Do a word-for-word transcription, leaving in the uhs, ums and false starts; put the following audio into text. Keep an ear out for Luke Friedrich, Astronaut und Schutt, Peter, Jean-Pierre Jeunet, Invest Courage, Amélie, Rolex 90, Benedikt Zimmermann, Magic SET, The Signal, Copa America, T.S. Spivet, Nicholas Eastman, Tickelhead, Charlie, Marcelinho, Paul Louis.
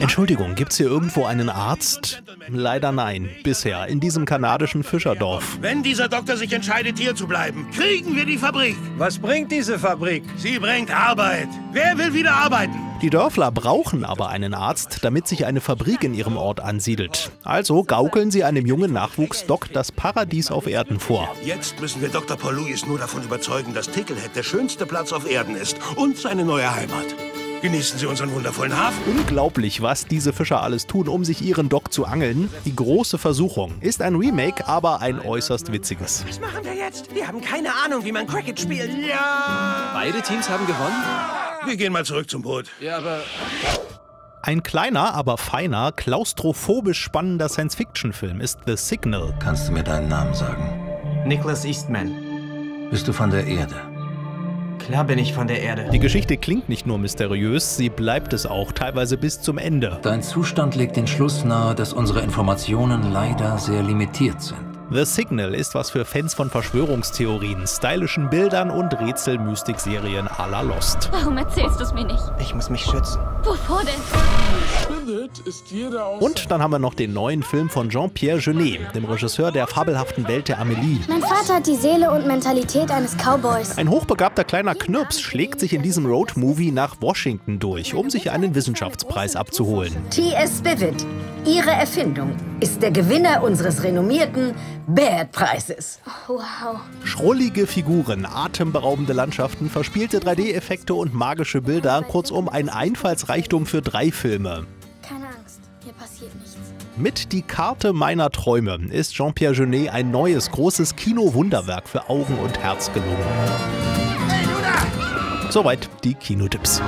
Entschuldigung, gibt's hier irgendwo einen Arzt? Leider nein, bisher, in diesem kanadischen Fischerdorf. Wenn dieser Doktor sich entscheidet, hier zu bleiben, kriegen wir die Fabrik. Was bringt diese Fabrik? Sie bringt Arbeit. Wer will wieder arbeiten? Die Dörfler brauchen aber einen Arzt, damit sich eine Fabrik in ihrem Ort ansiedelt. Also gaukeln sie einem jungen Nachwuchsdoc das Paradies auf Erden vor. Jetzt müssen wir Doktor Paul Louis nur davon überzeugen, dass Tickelhead der schönste Platz auf Erden ist und seine neue Heimat. Genießen Sie unseren wundervollen Hafen. Unglaublich, was diese Fischer alles tun, um sich ihren Dock zu angeln. Die große Versuchung ist ein Remake, aber ein äußerst witziges. Was machen wir jetzt? Wir haben keine Ahnung, wie man Cricket spielt. Ja! Beide Teams haben gewonnen? Wir gehen mal zurück zum Boot. Ja, aber... Ein kleiner, aber feiner, klaustrophobisch spannender Science-Fiction-Film ist The Signal. Kannst du mir deinen Namen sagen? Nicholas Eastman. Bist du von der Erde? Klar bin ich von der Erde. Die Geschichte klingt nicht nur mysteriös, sie bleibt es auch, teilweise bis zum Ende. Dein Zustand legt den Schluss nahe, dass unsere Informationen leider sehr limitiert sind. The Signal ist was für Fans von Verschwörungstheorien, stylischen Bildern und Rätsel-Mystik-Serien à la Lost. Warum erzählst du es mir nicht? Ich muss mich schützen. Wovor denn? Ist jeder und dann haben wir noch den neuen Film von Jean-Pierre Jeunet, dem Regisseur der fabelhaften Welt der Amélie. Mein Vater hat die Seele und Mentalität eines Cowboys. Ein hochbegabter kleiner Knirps schlägt sich in diesem Roadmovie nach Washington durch, um sich einen Wissenschaftspreis abzuholen. T S Spivet, Ihre Erfindung ist der Gewinner unseres renommierten Bad-Preises. Oh, wow. Schrullige Figuren, atemberaubende Landschaften, verspielte drei D-Effekte und magische Bilder, kurzum ein Einfallsreichtum für drei Filme. Keine Angst, hier passiert nichts. Mit Die Karte meiner Träume ist Jean-Pierre Jeunet ein neues, großes Kino-Wunderwerk für Augen und Herz gelungen. Hey, du da! Soweit die Kinotipps.